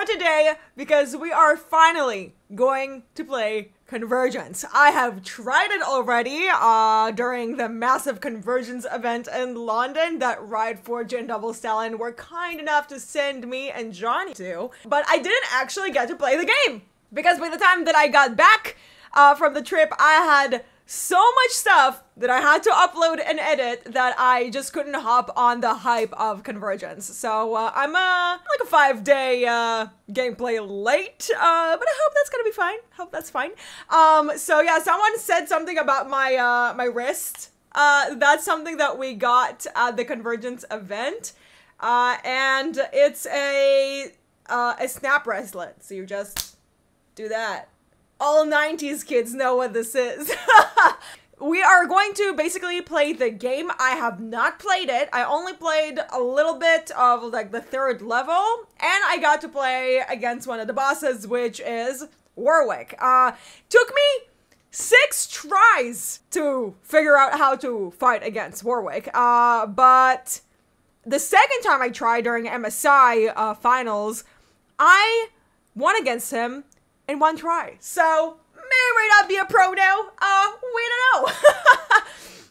for today because we are finally going to play Convergence. I have tried it already during the massive Convergence event in London that Riot Forge and Double Stallion were kind enough to send me and Johnny to, but I didn't actually get to play the game because by the time that I got back from the trip, I had so much stuff that I had to upload and edit that I just couldn't hop on the hype of Convergence. So I'm like a 5-day gameplay late, but I hope that's gonna be fine. Hope that's fine. So yeah, someone said something about my my wrist. That's something that we got at the Convergence event, and it's a snap wristlet. So you just do that. All 90s kids know what this is. We are going to basically play the game. I have not played it. I only played a little bit of like the third level, and I got to play against one of the bosses, which is Warwick. Took me 6 tries to figure out how to fight against Warwick, but the second time I tried during MSI finals, I won against him in 1 try. So may not be a pro now. We don't know.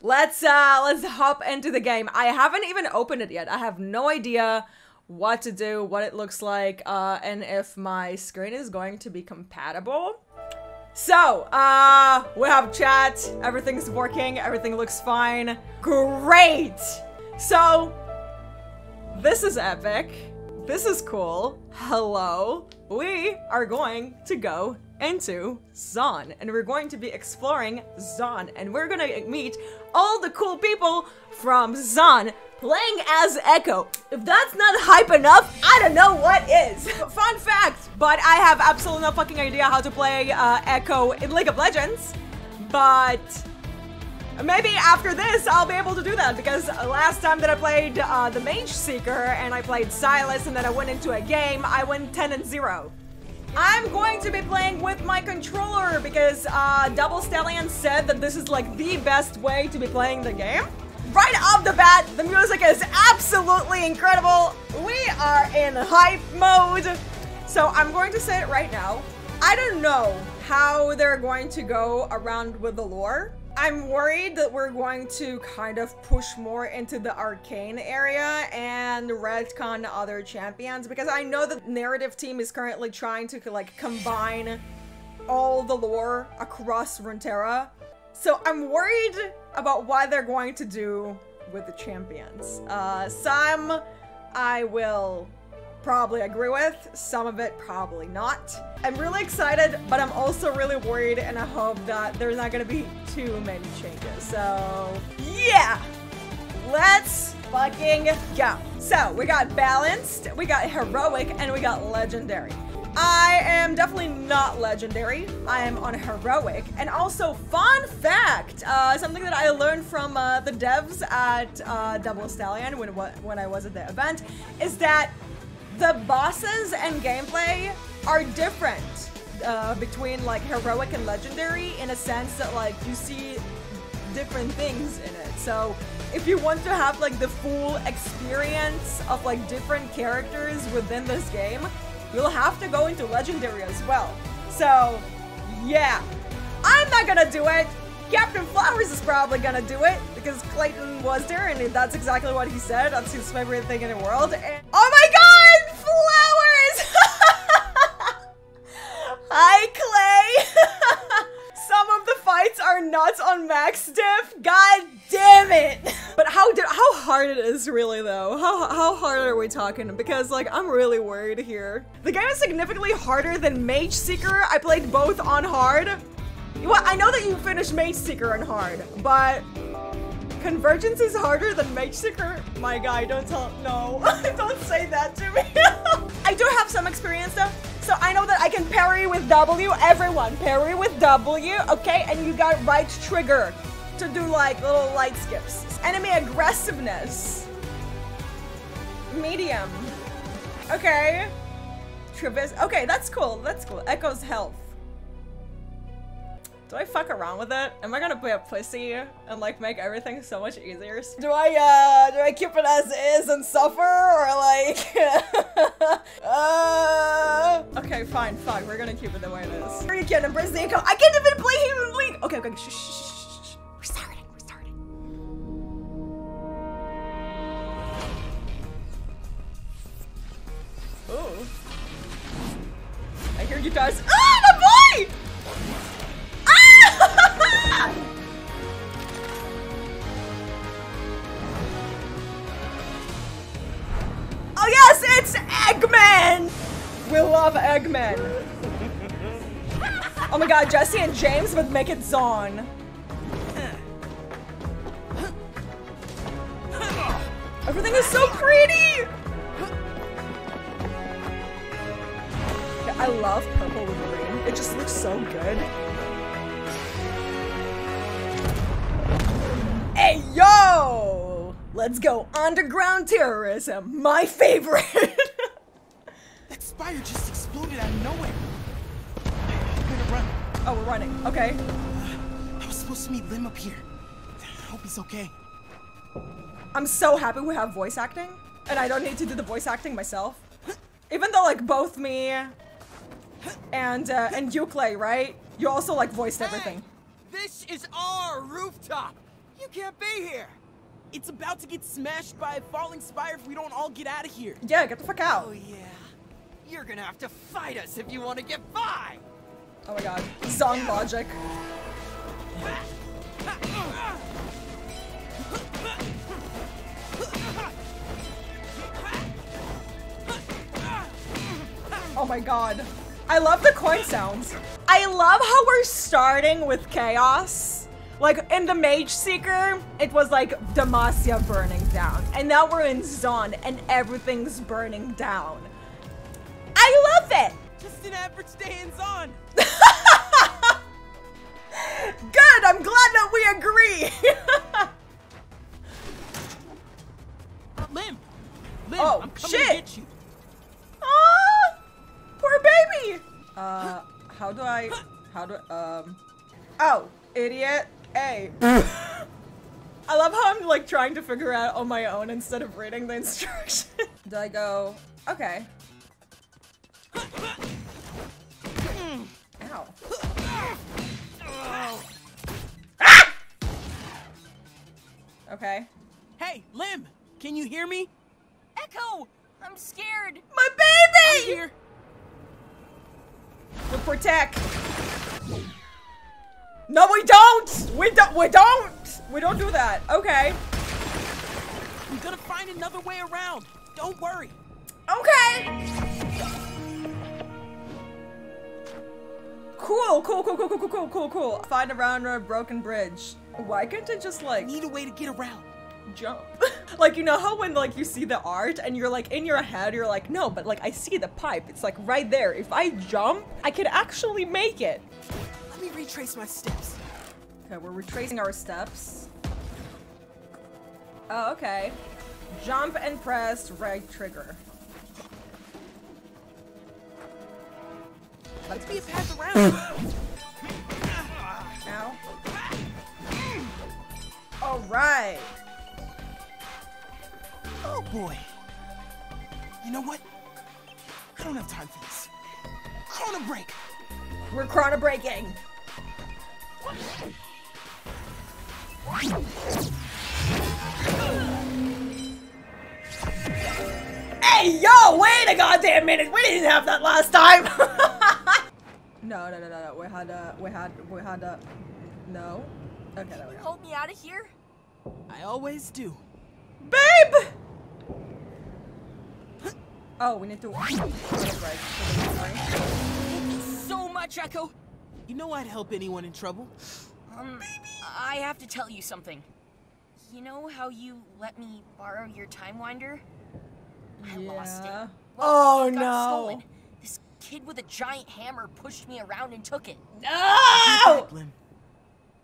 Let's hop into the game. I haven't even opened it yet. I have no idea what to do, what it looks like, and if my screen is going to be compatible. So, we have chat. Everything's working. Everything looks fine. Great. So, this is epic. This is cool. Hello. We are going to go into Zaun, and we're going to be exploring Zaun, and we're gonna meet all the cool people from Zaun playing as Ekko. If that's not hype enough, I don't know what is. Fun fact, but I have absolutely no fucking idea how to play Ekko in League of Legends, but maybe after this I'll be able to do that, because last time that I played the Mage Seeker and I played Silas and then I went into a game, I went 10-0. I'm going to be playing with my controller because Double Stallion said that this is like the best way to be playing the game. Right off the bat, the music is absolutely incredible. We are in hype mode. So I'm going to say it right now. I don't know how they're going to go around with the lore. I'm worried that we're going to kind of push more into the Arcane area and retcon other champions, because I know the narrative team is currently trying to like combine all the lore across Runeterra. So I'm worried about what they're going to do with the champions. Some I will probably agree with, some of it probably not. I'm really excited, but I'm also really worried, and I hope that there's not gonna be too many changes. So yeah, let's fucking go. So we got balanced, we got heroic, and we got legendary. I am definitely not legendary. I am on heroic. And also, fun fact, something that I learned from the devs at Double Stallion when I was at the event, is that the bosses and gameplay are different between like heroic and legendary, in a sense that like you see different things in it. So if you want to have like the full experience of like different characters within this game, you'll have to go into legendary as well. So yeah, I'm not gonna do it. Captain Flowers is probably gonna do it because Clayton was there and that's exactly what he said. That's his favorite thing in the world. And oh my god! Hi, Clay! Some of the fights are nuts on max diff. God damn it! But how hard it is really though. How hard are we talking? Because like, I'm really worried here. The game is significantly harder than Mage Seeker. I played both on hard. Well, I know that you finished Mage Seeker on hard, but Convergence is harder than Mage Seeker? My guy, don't tell- no. Don't say that to me. I do have some experience though, so I know that I can parry with W. Everyone, parry with W, okay? And you got right trigger to do like little light skips. Enemy aggressiveness. Medium. Okay. Okay, that's cool, that's cool. Ekko's health. Do I fuck around with it? Am I gonna be a pussy and like make everything so much easier? Do I keep it as is and suffer, or like? Okay, fine, fuck. We're gonna keep it the way it is. Are you kidding? Embrace the income. I can't even play Human League. Okay, okay, shh. We're starting. We're starting. Ooh. I hear you guys. Ah, my boy! Ah! Oh yes, it's Eggman. We love Eggman. Oh my God, Jesse and James would make it Zaun. Everything is so pretty. I love purple with green. It just looks so good. Hey, yo! Let's go underground terrorism. My favorite. That spire just exploded out of nowhere. I'm gonna run. Oh, we're running. Okay. I was supposed to meet Lim up here. I hope he's okay. I'm so happy we have voice acting, and I don't need to do the voice acting myself. Even though, like, both me and you, Clay, right? You also like voiced everything. Hey, this is our rooftop. You can't be here. It's about to get smashed by a falling spire if we don't all get out of here. Yeah, get the fuck out. Oh yeah. You're gonna have to fight us if you want to get by. Oh my God, Zaun logic. Oh my God. I love the coin sounds. I love how we're starting with chaos. Like in the Mage Seeker, it was like Demacia burning down. And now we're in Zaun and everything's burning down. I love it! Just an average day in Zaun. Good, I'm glad that we agree. Lim, oh, I'm coming to get you. Oh! Poor baby! Oh, idiot. Hey. I love how I'm like trying to figure out on my own instead of reading the instructions. Do I go? Okay. Ow. Ah! Okay. Hey, Lim! Can you hear me? Ekko! I'm scared. My baby! I'm here. We'll protect. No, we don't! We don't do that. Okay. I'm gonna find another way around. Don't worry. Okay. Cool. Find a round or a broken bridge. Why can't I just like... I need a way to get around. Jump. Like, you know how when like you see the art and you're like in your head you're like, no, but like I see the pipe, it's like right there. If I jump I could actually make it. Let me retrace my steps. Okay, we're retracing our steps. Oh, okay. Jump and press right trigger. Let's be a path around. Now. All right. Oh boy. You know what? I don't have time for this. Chrono Break! We're Chrono Breaking! Hey, yo! Wait a goddamn minute! We didn't have that last time! No. We had a... No? Okay, there we go. Hold me out of here? I always do. Babe! Oh, we need to walk. Thank you so much, Ekko. You know I'd help anyone in trouble. Baby. I have to tell you something. You know how you let me borrow your time winder? Yeah. I lost it. Well, oh it got stolen. This kid with a giant hammer pushed me around and took it. No!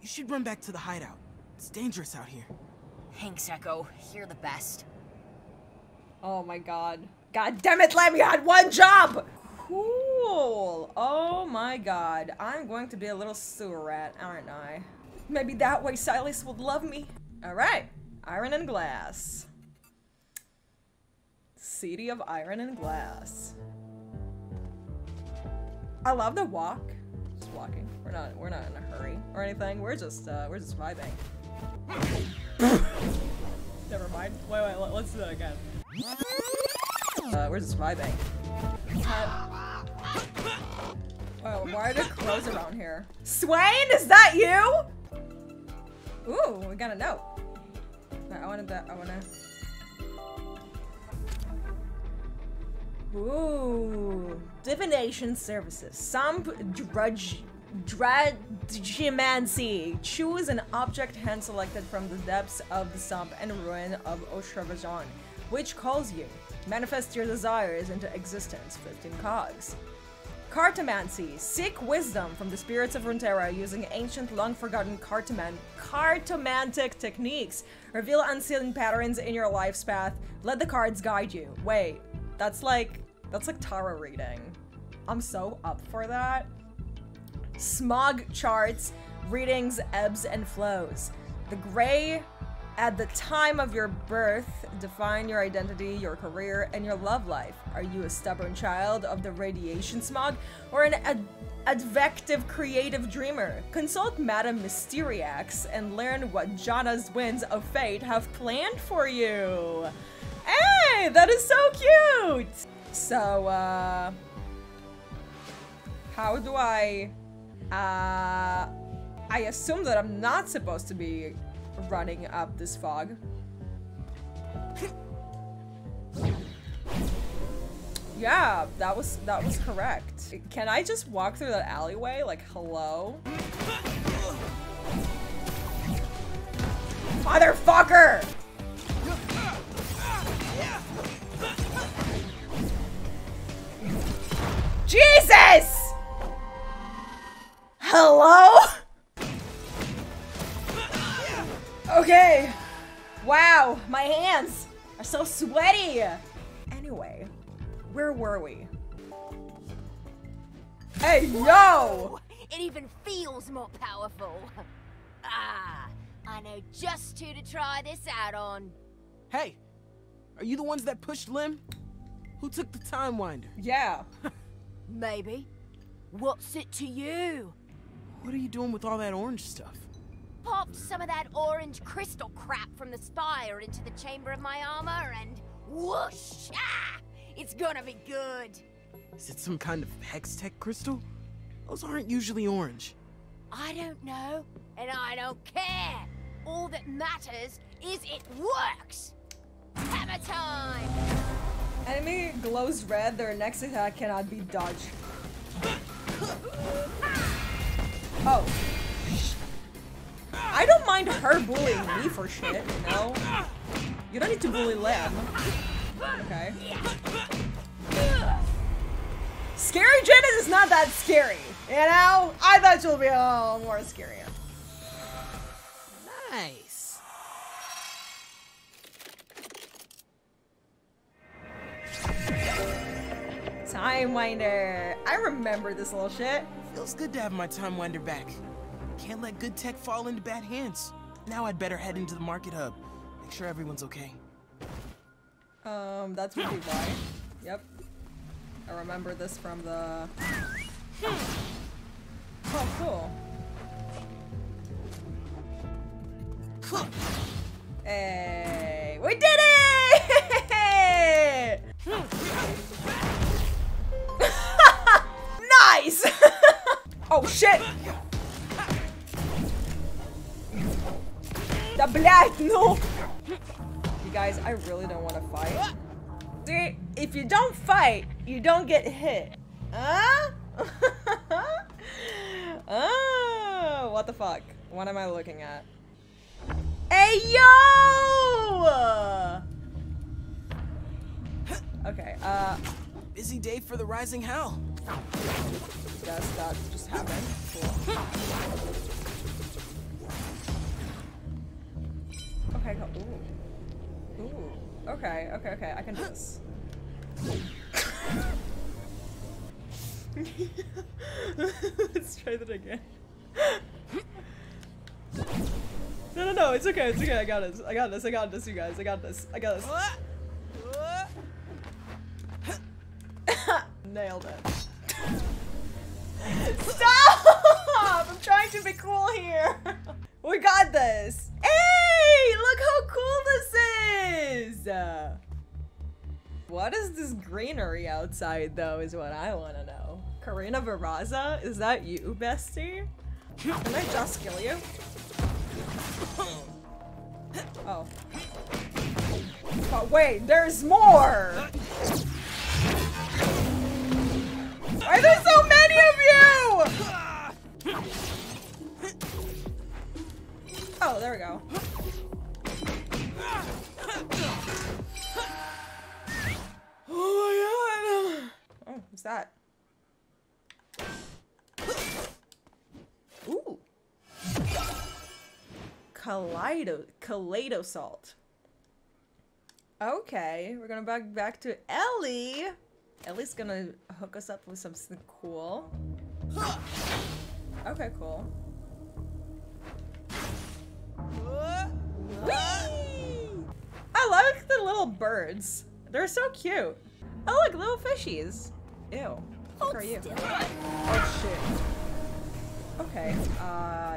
You should run back to the hideout. It's dangerous out here. Thanks, Ekko. You're the best. Oh my God. God damn it, Lim, you had one job! Ooh. Cool! Oh my god. I'm going to be a little sewer rat, aren't I? Maybe that way Silas would love me. Alright. Iron and glass. City of Iron and Glass. I love the walk. Just walking. We're not in a hurry or anything. We're just vibing. Never mind. Wait, let's do that again. We're just vibing. Oh, why are there crows around here? Swain, is that you? Ooh, we got a note. I wanted that. Ooh, divination services. Sump, Dreadgeomancy. Choose an object hand selected from the depths of the Sump and ruin of Oshravazan, which calls you. Manifest your desires into existence. 15 cogs. Cartomancy. Seek wisdom from the spirits of Runeterra using ancient, long-forgotten cartomantic techniques. Reveal unseen patterns in your life's path. Let the cards guide you. Wait. That's like tarot reading. I'm so up for that. Smog charts, readings, ebbs and flows. The gray at the time of your birth define your identity, your career, and your love life. Are you a stubborn child of the radiation smog or an advective creative dreamer? Consult Madame Mysteriax and learn what Janna's winds of fate have planned for you. Hey, that is so cute! So, how do I assume that I'm not supposed to be running up this fog. Yeah, that was correct. Can I just walk through that alleyway? Like, hello? Motherfucker! Jesus! Hello? Okay. Wow, my hands are so sweaty. Anyway, where were we? Hey, yo! It even feels more powerful. Ah, I know just who to try this out on. Hey, are you the ones that pushed Lim? Who took the time winder? Yeah. Maybe. What's it to you? What are you doing with all that orange stuff? Popped some of that orange crystal crap from the spire into the chamber of my armor and whoosh! Ah! It's gonna be good. Is it some kind of Hextech crystal? Those aren't usually orange. I don't know, and I don't care. All that matters is it works. Hammer time! Enemy glows red, their next attack cannot be dodged. Oh. I don't mind her bullying me for shit, you know? You don't need to bully Lim. Okay. Scary Janet is not that scary, you know? I thought she'll be a little more scarier. Nice. Time Winder. I remember this little shit. Feels good to have my Time Winder back. Can't let good tech fall into bad hands. Now I'd better head into the market hub. Make sure everyone's okay. That's really why. Yep. I remember this from the... Oh, cool. Hey, we did it! Nice! Oh, shit! Да, блядь, no! You guys, I really don't want to fight. Dude, if you don't fight, you don't get hit. Huh? Oh, what the fuck? What am I looking at? Hey, yo! Okay, Busy day for the rising hell. Yes, that just happened. Cool. Okay, ooh. Ooh. Okay, I can do this. Let's try that again. No, no, no, it's okay, it's okay, I got this. I got this, I got this, you guys, I got this, I got this. Nailed it. Stop! I'm trying to be cool here. We got this. Hey, look how cool this is. What is this greenery outside though is what I want to know. Karina Barraza, is that you, bestie? Can I just kill you? Oh. But wait, there's more! Are there so many of you?! Oh, there we go. Oh my god! Oh, who's that? Ooh! Kaleido salt. Okay, we're gonna back to Ellie. Ellie's gonna hook us up with something cool. Okay, cool. Whee! I like the little birds. They're so cute. Oh look, little fishies. Ew. Who are you? Oh shit. Okay.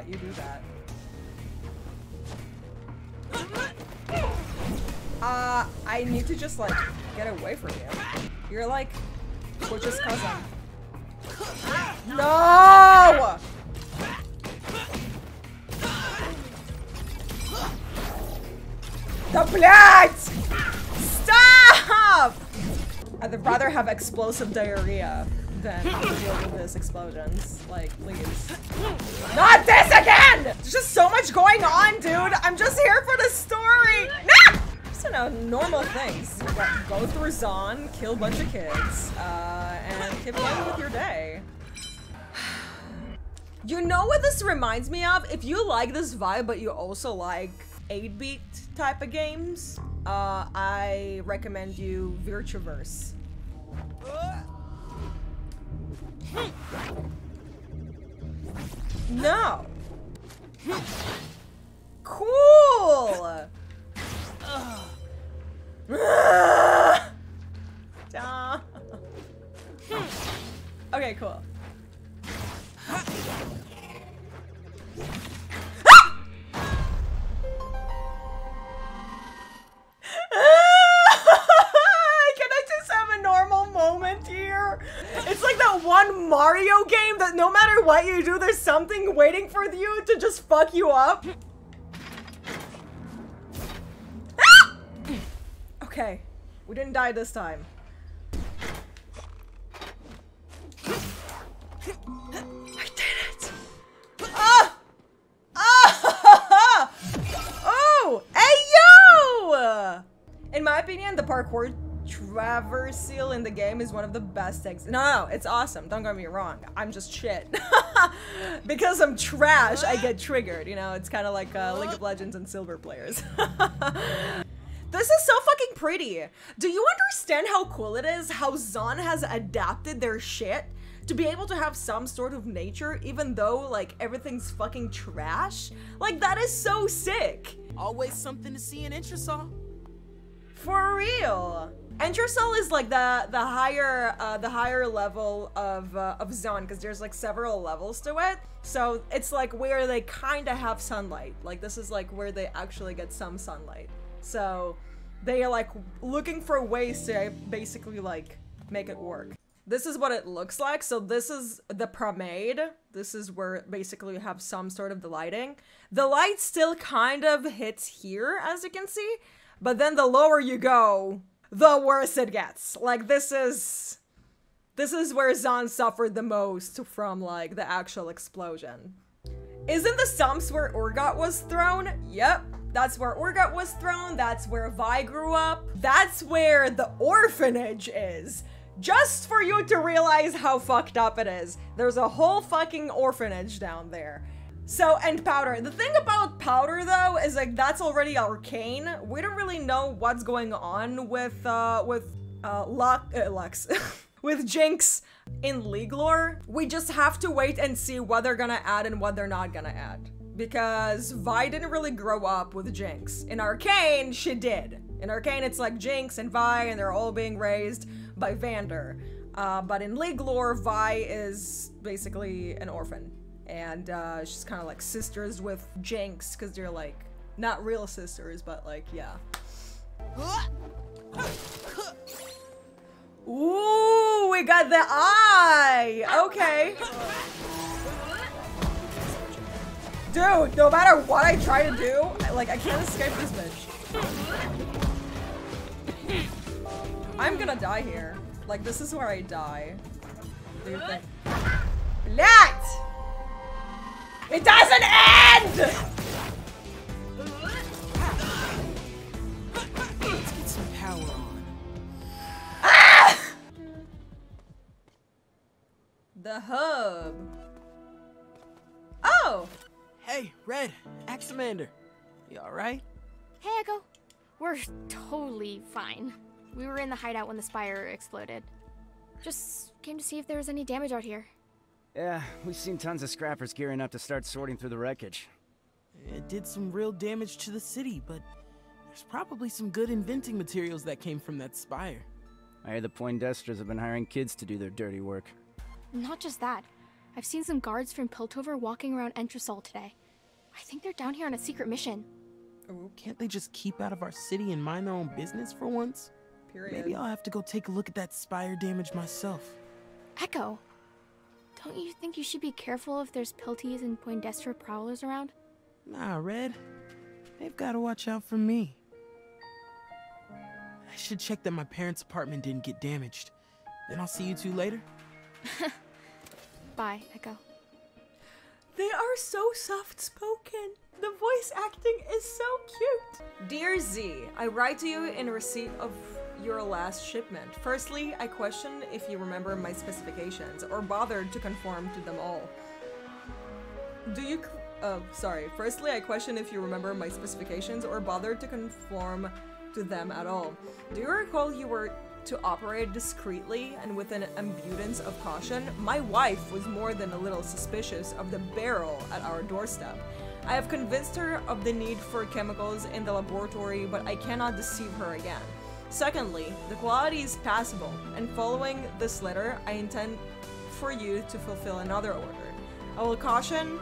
You do that. I need to just like get away from you. You're like Butch's cousin. No! The blood! Stop! I'd rather have explosive diarrhea than deal with these explosions. Like, please. Not this again! There's just so much going on, dude! I'm just here for the story! No! So now, normal things. Go through Zaun, kill a bunch of kids, and keep going with your day. You know what this reminds me of? If you like this vibe, but you also like 8-bit type of games, I recommend you Virtuverse. No! Cool! Okay, cool. One Mario game that no matter what you do, there's something waiting for you to just fuck you up. Ah! Okay, we didn't die this time. I did it! Ah! Ah! Oh! Hey yo! In my opinion, the parkour traversal in the game is one of the best things. No, it's awesome. Don't get me wrong. I'm just shit. Because I'm trash, I get triggered. You know, it's kind of like League of Legends and silver players. This is so fucking pretty. Do you understand how cool it is? How Zaun has adapted their shit to be able to have some sort of nature, even though like everything's fucking trash. Like that is so sick. Always something to see in Entresol. For real. Entresol is like the higher level of Zaun because there's like several levels to it. So it's like where they kind of have sunlight. Like this is like where they actually get some sunlight. So they are like looking for ways to basically like make it work. This is what it looks like. So this is the promenade. This is where basically you have some sort of the lighting. The light still kind of hits here as you can see, but then the lower you go, the worse it gets. Like this is where Zaun suffered the most from like the actual explosion. Isn't the stumps where Urgot was thrown? Yep, that's where Urgot was thrown. That's where Vi grew up. That's where the orphanage is. Just for you to realize how fucked up it is. There's a whole fucking orphanage down there. So, and Powder. The thing about Powder, though, is like that's already Arcane. We don't really know what's going on with Lux. with Jinx in League lore. We just have to wait and see what they're gonna add and what they're not gonna add. Because Vi didn't really grow up with Jinx. In Arcane, she did. In Arcane, it's like Jinx and Vi, and they're all being raised by Vander. But in League lore, Vi is basically an orphan. And she's kind of like sisters with Jinx, because they're like, not real sisters, but like, yeah. Ooh, we got the eye! Okay. Dude, no matter what I try to do, I can't escape this bitch. I'm gonna die here. Like, this is where I die. Do you think? Blat! It doesn't end! Let's get some power on. Ah! The hub. Oh! Hey, Red, Axamander. You alright? Hey, Ekko. We're totally fine. We were in the hideout when the spire exploded. Just came to see if there was any damage out here. Yeah, we've seen tons of scrappers gearing up to start sorting through the wreckage. It did some real damage to the city, but there's probably some good inventing materials that came from that spire. I hear the Poindexters have been hiring kids to do their dirty work. Not just that. I've seen some guards from Piltover walking around Entresol today. I think they're down here on a secret mission. Oh, can't they just keep out of our city and mind their own business for once? Period. Maybe I'll have to go take a look at that spire damage myself. Ekko, don't you think you should be careful if there's Pilties and Poindexter prowlers around? Nah, Red. They've got to watch out for me. I should check that my parents' apartment didn't get damaged. Then I'll see you two later. Bye, Ekko. They are so soft-spoken. The voice acting is so cute. Dear Z, I write to you in receipt of your last shipment. Firstly, I question if you remember my specifications or bothered to conform to them all. Firstly, I question if you remember my specifications or bothered to conform to them at all. Do you recall you were to operate discreetly and with an abundance of caution? My wife was more than a little suspicious of the barrel at our doorstep. I have convinced her of the need for chemicals in the laboratory, but I cannot deceive her again. Secondly, the quality is passable, and following this letter, I intend for you to fulfill another order. I will caution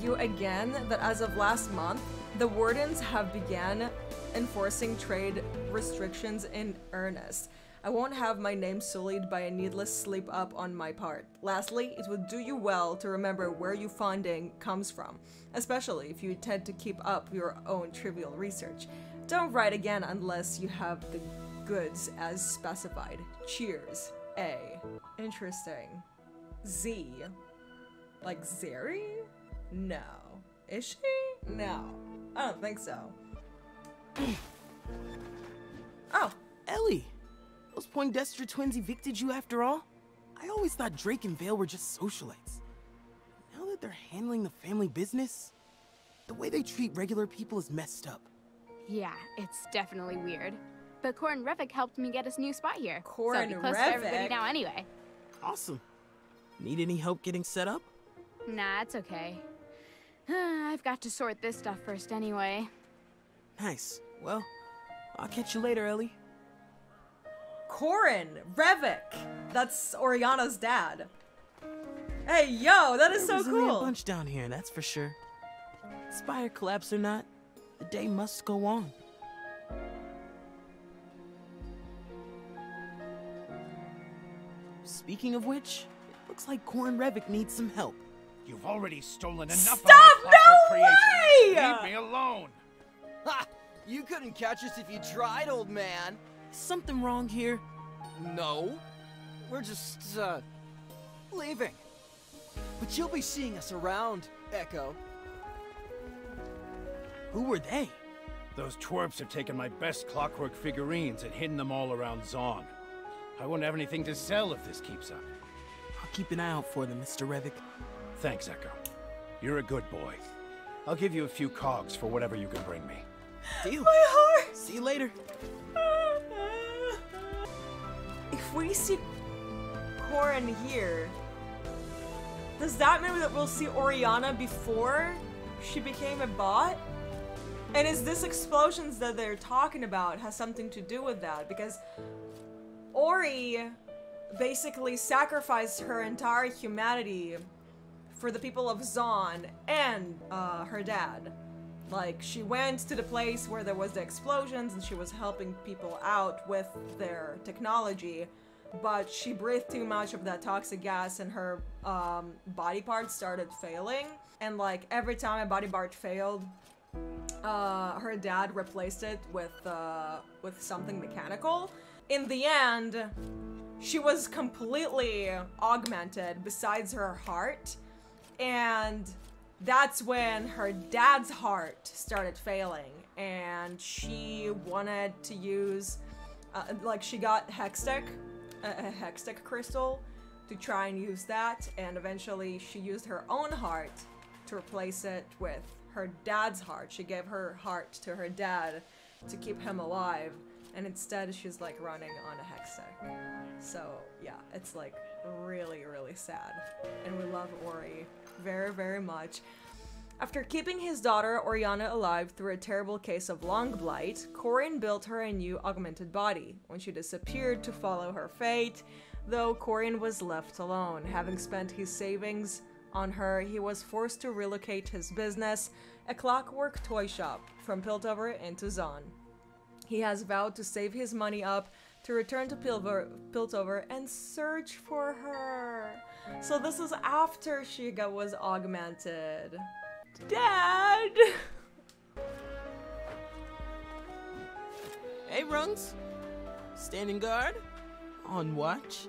you again that as of last month, the wardens have began enforcing trade restrictions in earnest. I won't have my name sullied by a needless slip up on my part. Lastly, it would do you well to remember where your funding comes from, especially if you intend to keep up your own trivial research. Don't write again unless you have the goods as specified. Cheers, A. Interesting. Z. Like Zeri? No. Is she? No. I don't think so. Oh, Ellie! Those Poindexter twins evicted you after all? I always thought Drake and Vale were just socialites. Now that they're handling the family business, the way they treat regular people is messed up. Yeah, it's definitely weird. But Corin Revic helped me get us new spot here. Corin Revic? So I'll be close to everybody now anyway. Awesome. Need any help getting set up? Nah, it's okay. I've got to sort this stuff first anyway. Nice. Well, I'll catch you later, Ellie. Corin Revic! That's Orianna's dad. Hey, yo, that is so cool! There's a bunch down here, that's for sure. Spire collapse or not, the day must go on. Speaking of which, it looks like Corin Revic needs some help. You've already stolen enough of my platform creation. Leave me alone! Ha! You couldn't catch us if you tried, old man. Something wrong here? No. We're just, leaving. But you'll be seeing us around, Ekko. Who were they? Those twerps have taken my best clockwork figurines and hidden them all around Zaun. I won't have anything to sell if this keeps up. I'll keep an eye out for them, Mr. Revic. Thanks, Ekko. You're a good boy. I'll give you a few cogs for whatever you can bring me. Deal. My heart! See you later. If we see Corin here. Does that mean that we'll see Orianna before she became a bot? And is this explosions that they're talking about has something to do with that? Because Ori basically sacrificed her entire humanity for the people of Zaun and her dad. Like, she went to the place where there was the explosions and she was helping people out with their technology, but she breathed too much of that toxic gas and her body parts started failing. And like, every time a body part failed, her dad replaced it with something mechanical. In the end, she was completely augmented besides her heart, and that's when her dad's heart started failing, and she wanted to use, like, she got Hextech, a Hextech crystal, to try and use that, and eventually she used her own heart to replace it with her dad's heart. She gave her heart to her dad to keep him alive, and instead she's, like, running on a Hextech. So, yeah, it's, like, really, really sad, and we love Ori very, very much. After keeping his daughter Orianna alive through a terrible case of lung blight, Corin built her a new augmented body when she disappeared to follow her fate, though Corin was left alone. Having spent his savings on her, he was forced to relocate his business, a clockwork toy shop, from Piltover into Zaun. He has vowed to save his money up to return to Piltover and search for her. So this is after Shiga was augmented. Dad! Hey, Rungs. Standing guard? On watch?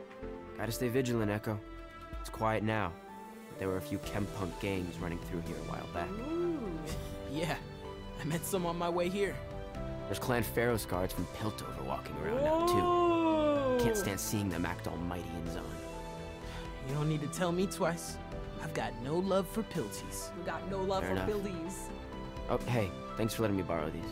Gotta stay vigilant, Ekko. It's quiet now. There were a few Kempunk gangs running through here a while back. Ooh. Yeah, I met some on my way here. There's Clan Ferros guards from Piltover walking around now, too. Can't stand seeing them act almighty in Zaun. You don't need to tell me twice. I've got no love for Pilties. You got no love for Pilties. Oh, hey, thanks for letting me borrow these.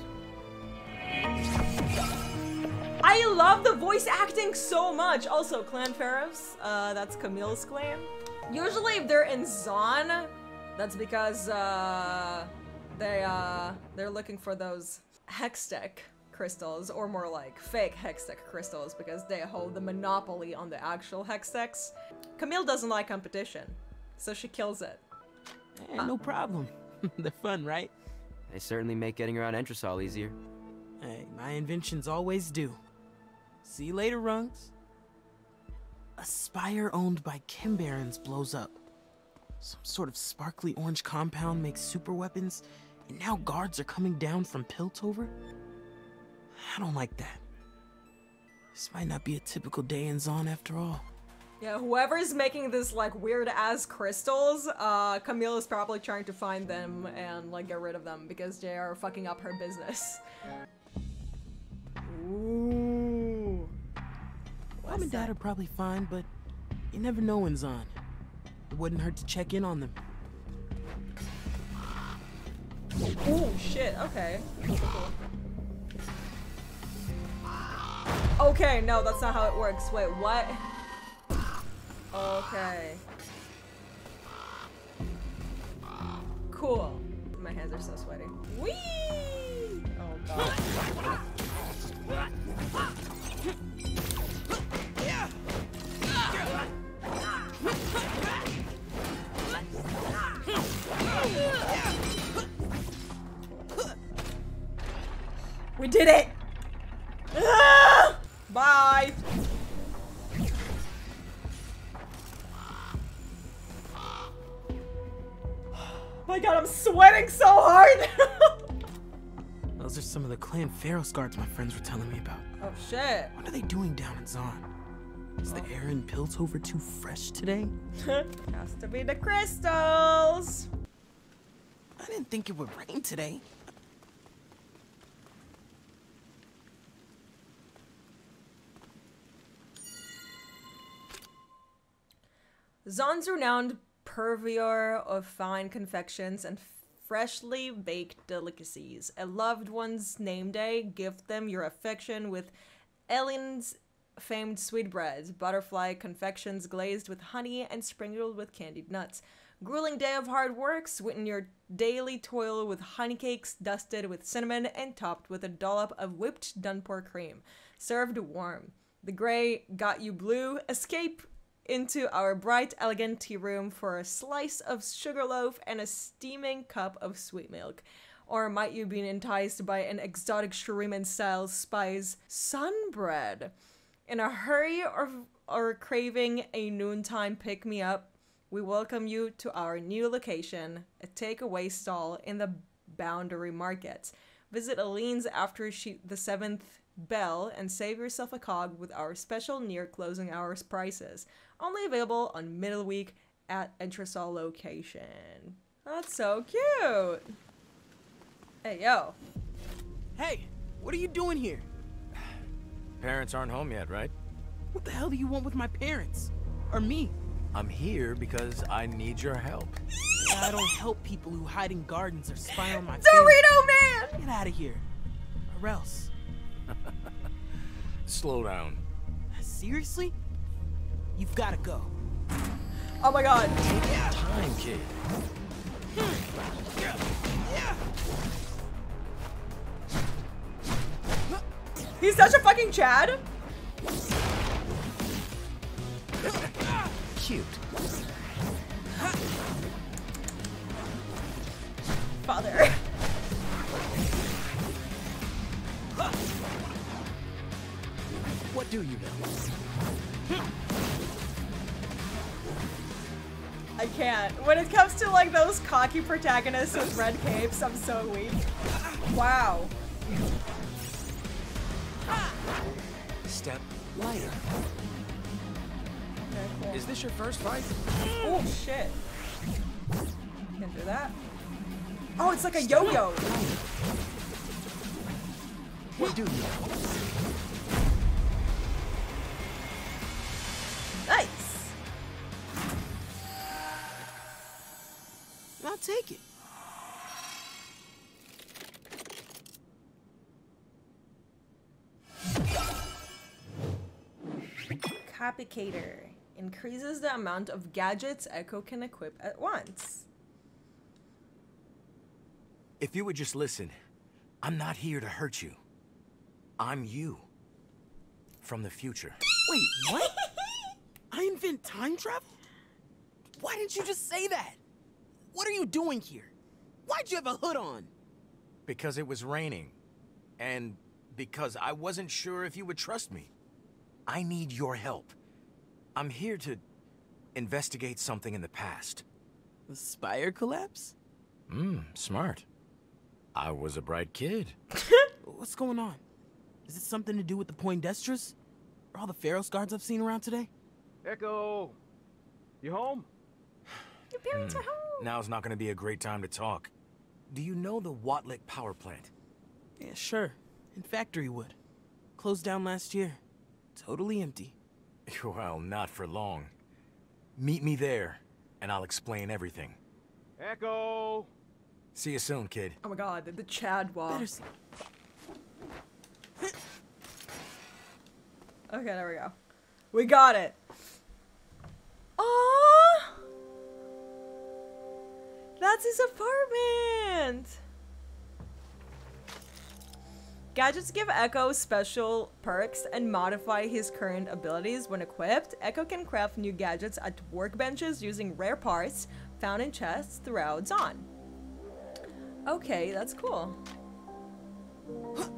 I love the voice acting so much. Also, Clan Ferros, that's Camille's clan. Usually if they're in Zaun, that's because they're looking for those Hextech crystals, or more like fake Hextech crystals, because they hold the monopoly on the actual Hextechs. Camille doesn't like competition, so she kills it. Hey, no problem. They're fun, right? They certainly make getting around Entresol easier. Hey, my inventions always do. See you later, Rungs. A spire owned by Kimbarons blows up. Some sort of sparkly orange compound makes super weapons, and now guards are coming down from Piltover? I don't like that. This might not be a typical day in Zaun after all. Yeah, whoever's making this, like, weird-ass crystals, Camille is probably trying to find them and, like, get rid of them because they are fucking up her business. Ooh. Mom and Dad are probably fine, but you never know when Zaun. It wouldn't hurt to check in on them. Oh shit, okay. Cool. Okay, no, that's not how it works. Wait, what? Okay. Cool. My hands are so sweaty. Whee! Oh god. We did it! Ah! Bye! My god, I'm sweating so hard! Those are some of the Clan Ferros guards my friends were telling me about. Oh shit. What are they doing down in Zaun? Is the air in Piltover too fresh today? Has to be the crystals! I didn't think it would rain today. Zaun's renowned purveyor of fine confections and freshly baked delicacies. A loved one's name day, gift them your affection with Ellen's famed sweetbreads, butterfly confections glazed with honey and sprinkled with candied nuts. Grueling day of hard work, sweeten your daily toil with honey cakes dusted with cinnamon and topped with a dollop of whipped Dunpour cream. Served warm. The gray got you blue. Escape into our bright, elegant tea room for a slice of sugar loaf and a steaming cup of sweet milk. Or might you be enticed by an exotic Shuriman-style spice sunbread? In a hurry or craving a noontime pick-me-up, we welcome you to our new location, a takeaway stall in the Boundary Market. Visit Aline's after the 7th bell and save yourself a cog with our special near-closing hours prices. Only available on middle week at Entresol location. That's so cute! Hey, yo. Hey, what are you doing here? Parents aren't home yet, right? What the hell do you want with my parents? Or me? I'm here because I need your help. I don't help people who hide in gardens or spy on my Dorito family. Man! Get out of here, or else. Slow down. Seriously? You've got to go. Oh my God. Take your time, kid. He's such a fucking Chad. Cute. Father. What do you know? I can't. When it comes to like those cocky protagonists with red capes, I'm so weak. Wow. Step lighter. Cool. Is this your first fight? Oh shit! Can't do that. Oh, it's like a yo-yo. What do you? Nice. I'll take it. Copycator. Increases the amount of gadgets Ekko can equip at once. If you would just listen, I'm not here to hurt you. I'm you. From the future. Wait, what? I invent time travel? Why didn't you just say that? What are you doing here? Why'd you have a hood on? Because it was raining. And because I wasn't sure if you would trust me. I need your help. I'm here to investigate something in the past. The spire collapse? Smart. I was a bright kid. What's going on? Is it something to do with the Poindexters? Or all the Ferros guards I've seen around today? Ekko! You home? Your parents are home! Now's not gonna be a great time to talk. Do you know the Watlet power plant? Yeah, sure. In Factory Wood. Closed down last year. Totally empty. Well, not for long. Meet me there, and I'll explain everything. Ekko! See you soon, kid. Oh my God, the Chad walk. Okay, there we go. We got it. Oh, that's his apartment. Gadgets give Ekko special perks and modify his current abilities when equipped. Ekko can craft new gadgets at workbenches using rare parts found in chests throughout Zaun. Okay, that's cool.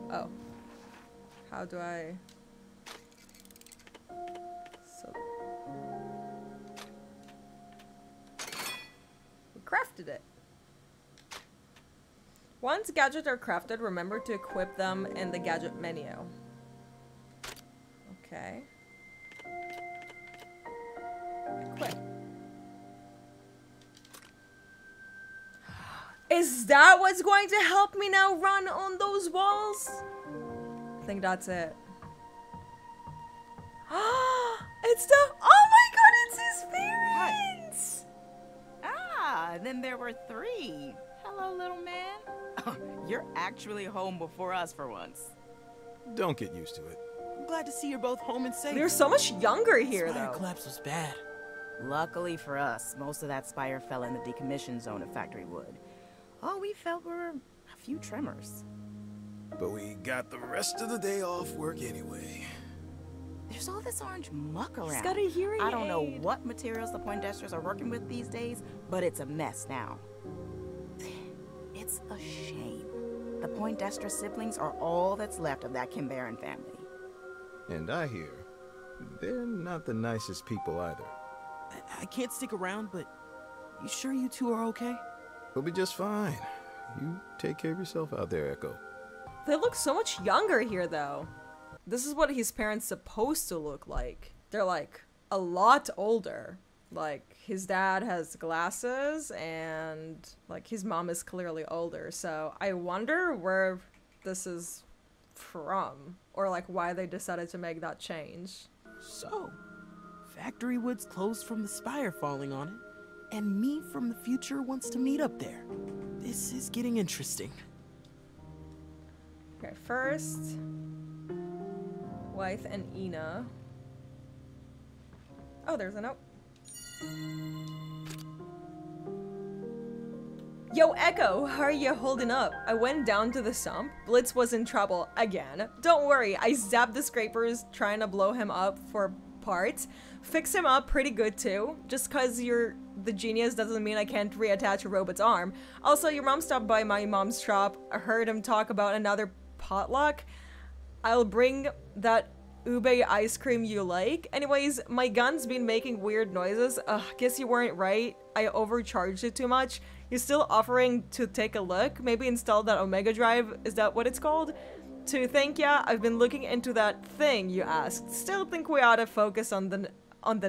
Oh. How do I... So... We crafted it. Once gadgets are crafted, remember to equip them in the gadget menu. Okay. Equip. Is that what's going to help me now run on those walls? I think that's it. It's the... Oh my God, it's his parents! Hi. Ah, then there were three. Hello, little man. You're actually home before us for once. Don't get used to it. I'm glad to see you're both home and safe. They're so much younger here, though. Spire collapse was bad. Luckily for us, most of that spire fell in the decommission zone of Factory Wood. All we felt were a few tremors. But we got the rest of the day off work anyway. There's all this orange muck around. He's got a hearing I don't know aid. What materials the Poindexters are working with these days, but it's a mess now. It's a shame. The Poindexter siblings are all that's left of that Kimbaran family. And I hear they're not the nicest people either. I can't stick around, but you sure you two are okay? We'll be just fine. You take care of yourself out there, Ekko. They look so much younger here, though. This is what his parents supposed to look like. They're like a lot older. Like his dad has glasses and like his mom is clearly older. So I wonder where this is from or like why they decided to make that change. So Factory Wood's closed from the spire falling on it, and me from the future wants to meet up there. This is getting interesting. Okay, first, Wythe and Ina. Oh, there's a note. Yo, Ekko, how are you holding up? I went down to the sump. Blitz was in trouble again. Don't worry, I zapped the scrapers trying to blow him up for parts. Fix him up pretty good too. Just cause you're the genius doesn't mean I can't reattach a robot's arm. Also, your mom stopped by my mom's shop. I heard him talk about another potluck. I'll bring that ube ice cream you like. Anyways, my gun's been making weird noises. Ugh, guess you weren't right. I overcharged it too much. You're still offering to take a look? Maybe install that Omega Drive? Is that what it's called? To think, yeah, I've been looking into that thing you asked. Still think we ought to focus on the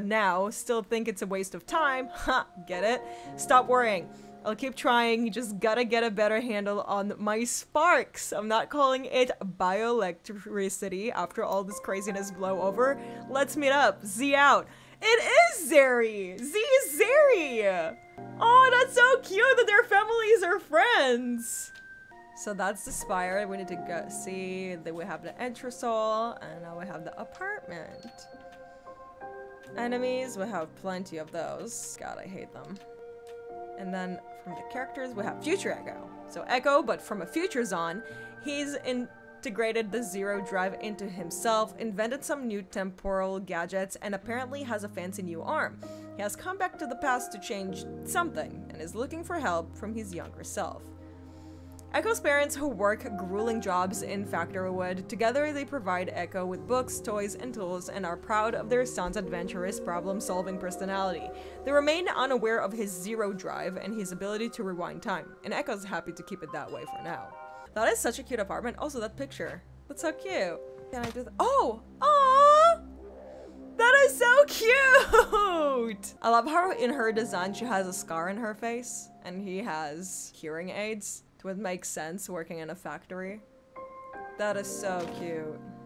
now. Still think it's a waste of time. Ha, get it? Stop worrying. I'll keep trying, you just gotta get a better handle on my sparks. I'm not calling it bioelectricity after all this craziness blow over. Let's meet up. Z out. It is Zeri! Z is Zeri! Oh, that's so cute that their families are friends! So that's the spire. We need to go see that we have the Entresol, and now we have the apartment. Enemies, we have plenty of those. God, I hate them. And then from the characters, we have Future Ekko. So Ekko, but from a future Zaun, he's integrated the Zero Drive into himself, invented some new temporal gadgets, and apparently has a fancy new arm. He has come back to the past to change something, and is looking for help from his younger self. Ekko's parents, who work grueling jobs in Factory Wood, together they provide Ekko with books, toys, and tools, and are proud of their son's adventurous, problem-solving personality. They remain unaware of his Zero Drive and his ability to rewind time, and Ekko's happy to keep it that way for now. That is such a cute apartment. Also, that picture. That's so cute. Can I do that? Oh! Aww! That is so cute! I love how in her design she has a scar in her face, and he has hearing aids. Would make sense working in a factory. That is so cute.